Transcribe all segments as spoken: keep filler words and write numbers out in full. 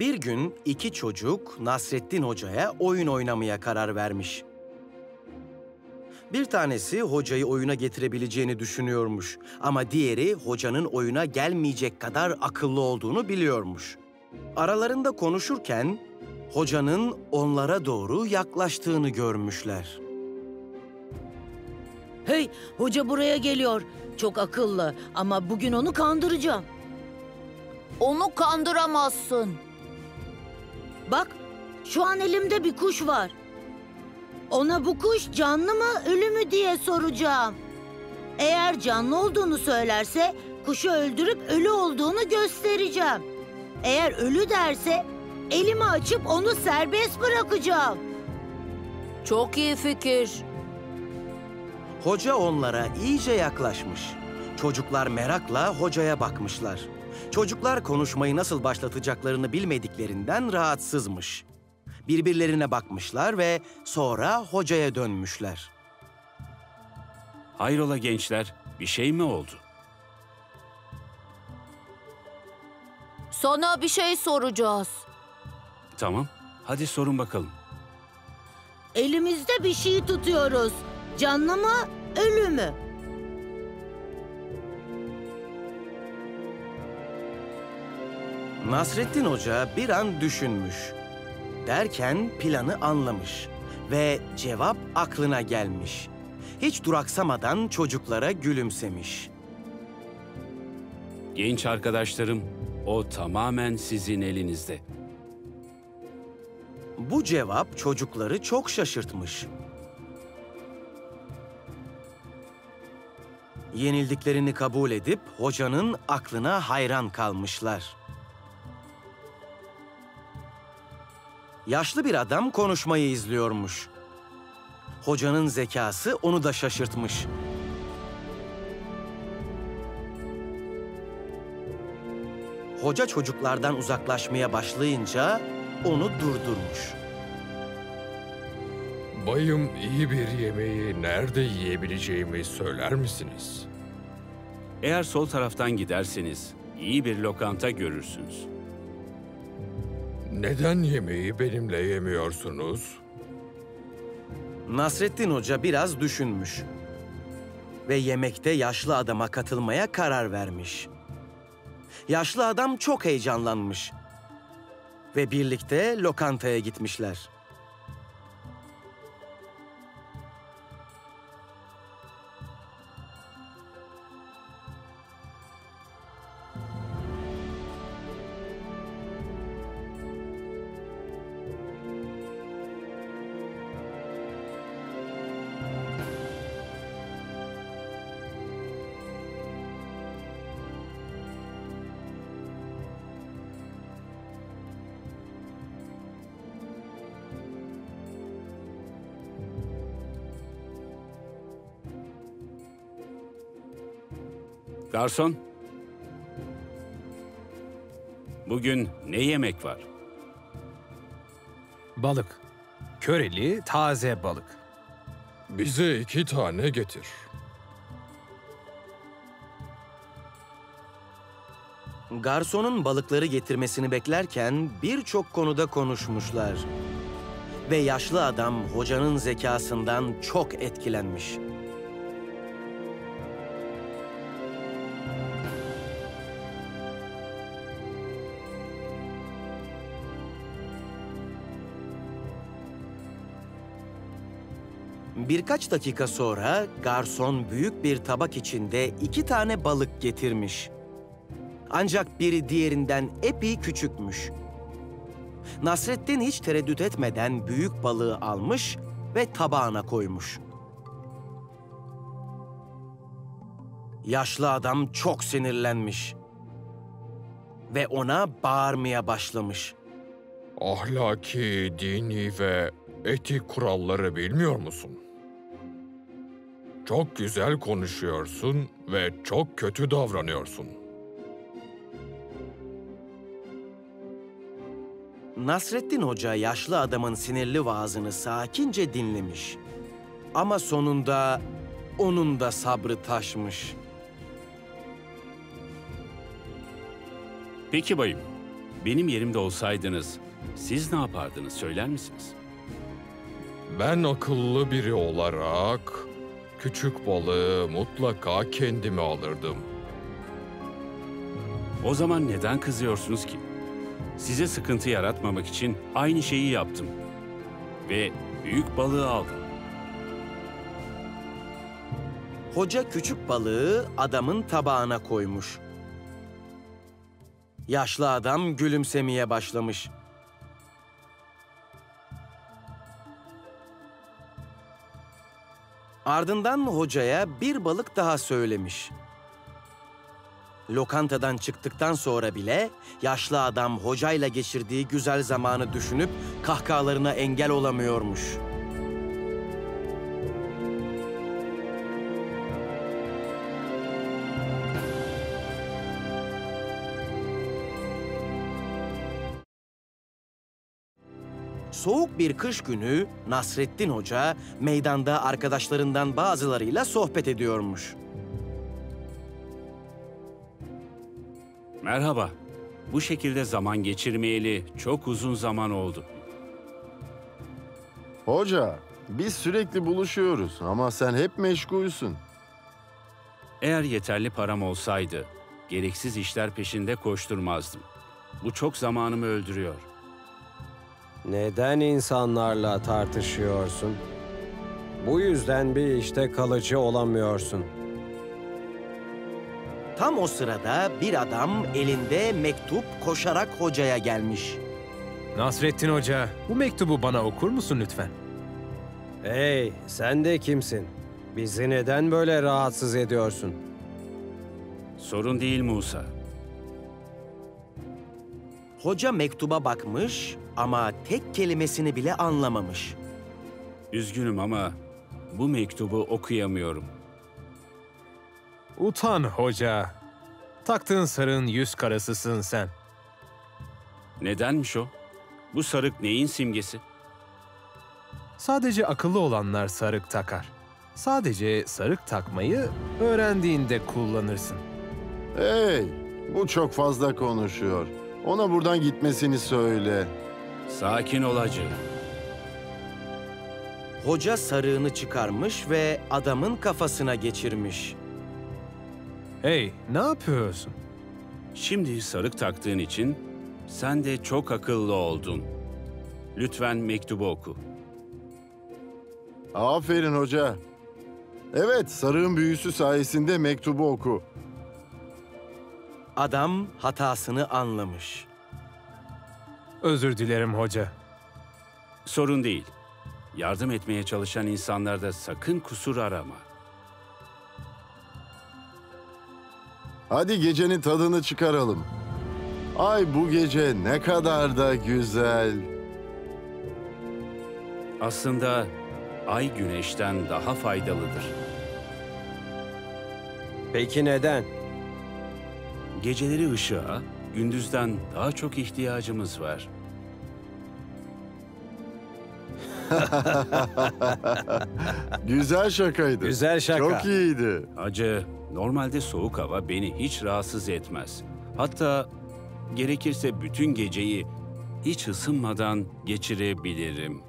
Bir gün iki çocuk Nasreddin Hoca'ya oyun oynamaya karar vermiş. Bir tanesi hocayı oyuna getirebileceğini düşünüyormuş ama diğeri hocanın oyuna gelmeyecek kadar akıllı olduğunu biliyormuş. Aralarında konuşurken hocanın onlara doğru yaklaştığını görmüşler. Hey, hoca buraya geliyor. Çok akıllı ama bugün onu kandıracağım. Onu kandıramazsın. Bak, şu an elimde bir kuş var. Ona bu kuş canlı mı, ölü mü diye soracağım. Eğer canlı olduğunu söylerse, kuşu öldürüp ölü olduğunu göstereceğim. Eğer ölü derse, elimi açıp onu serbest bırakacağım. Çok iyi fikir. Hoca onlara iyice yaklaşmış. Çocuklar merakla hocaya bakmışlar. Çocuklar konuşmayı nasıl başlatacaklarını bilmediklerinden rahatsızmış. Birbirlerine bakmışlar ve sonra hocaya dönmüşler. Hayrola gençler, bir şey mi oldu? Sana bir şey soracağız. Tamam, hadi sorun bakalım. Elimizde bir şey tutuyoruz. Canlı mı, ölü mü? Nasreddin Hoca bir an düşünmüş. Derken planı anlamış ve cevap aklına gelmiş. Hiç duraksamadan çocuklara gülümsemiş. Genç arkadaşlarım, o tamamen sizin elinizde. Bu cevap çocukları çok şaşırtmış. Yenildiklerini kabul edip hocanın aklına hayran kalmışlar. Yaşlı bir adam konuşmayı izliyormuş. Hocanın zekası onu da şaşırtmış. Hoca çocuklardan uzaklaşmaya başlayınca onu durdurmuş. Bayım, iyi bir yemeği nerede yiyebileceğimi söyler misiniz? Eğer sol taraftan giderseniz iyi bir lokanta görürsünüz. Neden yemeği benimle yemiyorsunuz? Nasreddin Hoca biraz düşünmüş ve yemekte yaşlı adama katılmaya karar vermiş. Yaşlı adam çok heyecanlanmış ve birlikte lokantaya gitmişler. Garson, bugün ne yemek var? Balık, köreli taze balık. Bize iki tane getir. Garsonun balıkları getirmesini beklerken birçok konuda konuşmuşlar. Ve yaşlı adam hocanın zekasından çok etkilenmiş. Birkaç dakika sonra garson büyük bir tabak içinde iki tane balık getirmiş. Ancak biri diğerinden epey küçükmüş. Nasreddin hiç tereddüt etmeden büyük balığı almış ve tabağına koymuş. Yaşlı adam çok sinirlenmiş ve ona bağırmaya başlamış. Ahlaki, dini ve etik kuralları bilmiyor musun? Çok güzel konuşuyorsun ve çok kötü davranıyorsun. Nasreddin Hoca yaşlı adamın sinirli vaazını sakince dinlemiş. Ama sonunda onun da sabrı taşmış. Peki bayım, Benim yerimde olsaydınız siz ne yapardınız, söyler misiniz? Ben akıllı biri olarak küçük balığı mutlaka kendime alırdım. O zaman neden kızıyorsunuz ki? Size sıkıntı yaratmamak için aynı şeyi yaptım. Ve büyük balığı aldım. Hoca küçük balığı adamın tabağına koymuş. Yaşlı adam gülümsemeye başlamış. Ardından hocaya bir balık daha söylemiş. Lokantadan çıktıktan sonra bile yaşlı adam hocayla geçirdiği güzel zamanı düşünüp kahkahalarına engel olamıyormuş. Soğuk bir kış günü Nasreddin Hoca meydanda arkadaşlarından bazılarıyla sohbet ediyormuş. Merhaba. Bu şekilde zaman geçirmeyeli çok uzun zaman oldu. Hoca, biz sürekli buluşuyoruz ama sen hep meşgulsün. Eğer yeterli param olsaydı, gereksiz işler peşinde koşturmazdım. Bu çok zamanımı öldürüyor. Neden insanlarla tartışıyorsun? Bu yüzden bir işte kalıcı olamıyorsun. Tam o sırada bir adam elinde mektup koşarak hocaya gelmiş. Nasreddin Hoca, bu mektubu bana okur musun lütfen? Hey, sen de kimsin? Bizi neden böyle rahatsız ediyorsun? Sorun değil Musa. Hoca mektuba bakmış ama tek kelimesini bile anlamamış. Üzgünüm ama bu mektubu okuyamıyorum. Utan hoca. Taktığın sarığın yüz karasısın sen. Nedenmiş o? Bu sarık neyin simgesi? Sadece akıllı olanlar sarık takar. Sadece sarık takmayı öğrendiğinde kullanırsın. Hey, bu çok fazla konuşuyor. Ona buradan gitmesini söyle. Sakin ol hacı. Hoca sarığını çıkarmış ve adamın kafasına geçirmiş. Hey, ne yapıyorsun? Şimdi sarık taktığın için sen de çok akıllı oldun. Lütfen mektubu oku. Aferin hoca. Evet, sarığın büyüsü sayesinde mektubu oku. Adam hatasını anlamış. Özür dilerim hoca. Sorun değil. Yardım etmeye çalışan insanlarda sakın kusur arama. Hadi gecenin tadını çıkaralım. Ay bu gece ne kadar da güzel. Aslında ay güneşten daha faydalıdır. Peki neden? Geceleri ışığa, gündüzden daha çok ihtiyacımız var. Güzel şakaydı. Güzel şaka. Çok iyiydi. Hacı, normalde soğuk hava beni hiç rahatsız etmez. Hatta gerekirse bütün geceyi hiç ısınmadan geçirebilirim.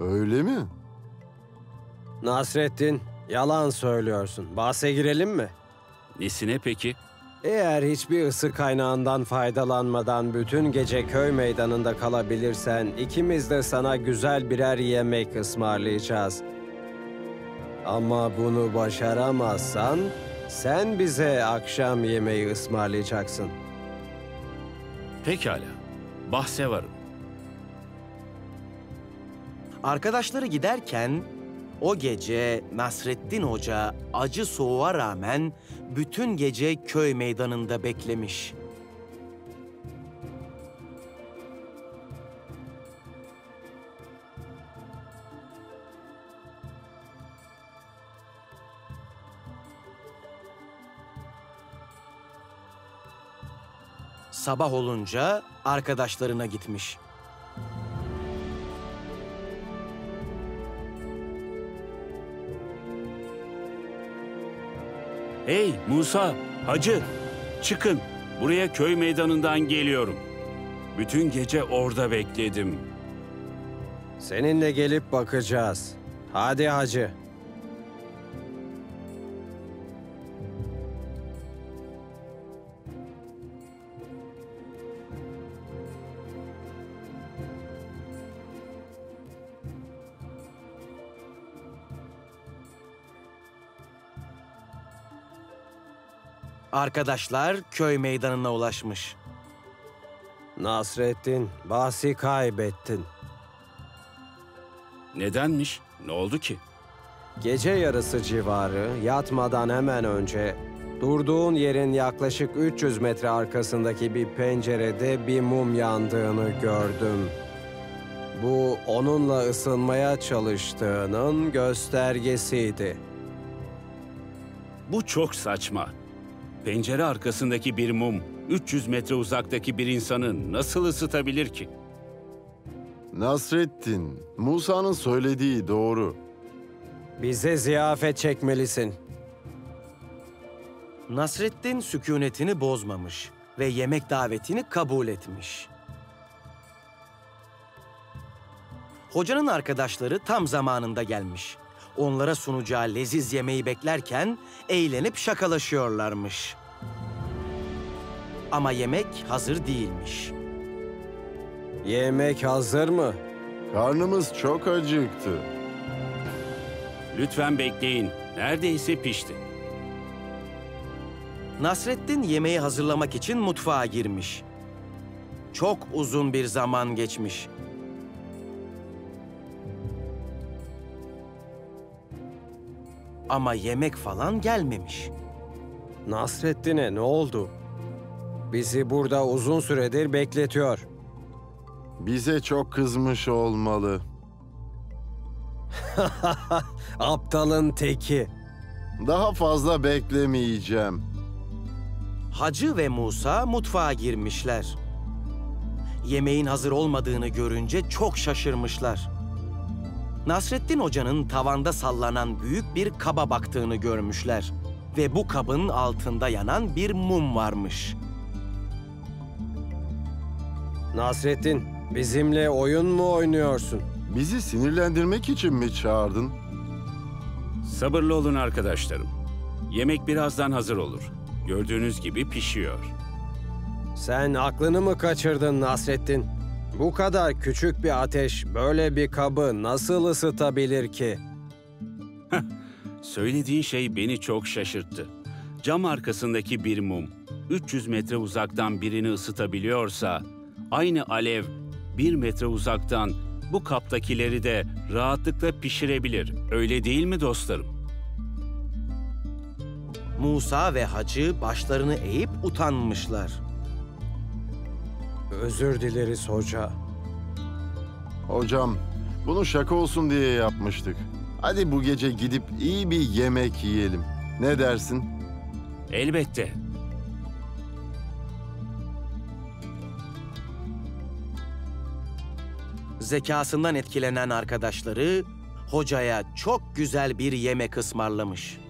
Öyle mi? Nasreddin, yalan söylüyorsun. Bahse girelim mi? Nesine peki? Eğer hiçbir ısı kaynağından faydalanmadan bütün gece köy meydanında kalabilirsen, ikimiz de sana güzel birer yemek ısmarlayacağız. Ama bunu başaramazsan, sen bize akşam yemeği ısmarlayacaksın. Pekala, bahse varım. Arkadaşları giderken, o gece Nasreddin Hoca acı soğuğa rağmen bütün gece köy meydanında beklemiş. Sabah olunca arkadaşlarına gitmiş. Hey Musa, Hacı, çıkın. Buraya köy meydanından geliyorum. Bütün gece orada bekledim. Seninle gelip bakacağız. Hadi hacı. Arkadaşlar köy meydanına ulaşmış. Nasreddin, bahsi kaybettin. Nedenmiş? Ne oldu ki? Gece yarısı civarı, yatmadan hemen önce, durduğun yerin yaklaşık üç yüz metre arkasındaki bir pencerede bir mum yandığını gördüm. Bu, onunla ısınmaya çalıştığının göstergesiydi. Bu çok saçma. Pencere arkasındaki bir mum, üç yüz metre uzaktaki bir insanı nasıl ısıtabilir ki? Nasreddin, Musa'nın söylediği doğru. Bize ziyafet çekmelisin. Nasreddin sükûnetini bozmamış ve yemek davetini kabul etmiş. Hocanın arkadaşları tam zamanında gelmiş. Onlara sunacağı leziz yemeği beklerken eğlenip şakalaşıyorlarmış. Ama yemek hazır değilmiş. Yemek hazır mı? Karnımız çok acıktı. Lütfen bekleyin. Neredeyse pişti. Nasreddin yemeği hazırlamak için mutfağa girmiş. Çok uzun bir zaman geçmiş. Ama yemek falan gelmemiş. Nasreddin'e ne oldu? Bizi burada uzun süredir bekletiyor. Bize çok kızmış olmalı. Aptalın teki. Daha fazla beklemeyeceğim. Hacı ve Musa mutfağa girmişler. Yemeğin hazır olmadığını görünce çok şaşırmışlar. Nasreddin Hoca'nın tavanda sallanan büyük bir kaba baktığını görmüşler. Ve bu kabın altında yanan bir mum varmış. Nasreddin, bizimle oyun mu oynuyorsun? Bizi sinirlendirmek için mi çağırdın? Sabırlı olun arkadaşlarım. Yemek birazdan hazır olur. Gördüğünüz gibi pişiyor. Sen aklını mı kaçırdın Nasreddin? Bu kadar küçük bir ateş böyle bir kabı nasıl ısıtabilir ki? Söylediğin şey beni çok şaşırttı. Cam arkasındaki bir mum üç yüz metre uzaktan birini ısıtabiliyorsa, aynı alev bir metre uzaktan bu kaptakileri de rahatlıkla pişirebilir. Öyle değil mi dostlarım? Musa ve Hacı başlarını eğip utanmışlar. Özür dileriz hoca. Hocam, bunu şaka olsun diye yapmıştık. Hadi bu gece gidip iyi bir yemek yiyelim. Ne dersin? Elbette. Zekasından etkilenen arkadaşları hocaya çok güzel bir yemek ısmarlamış.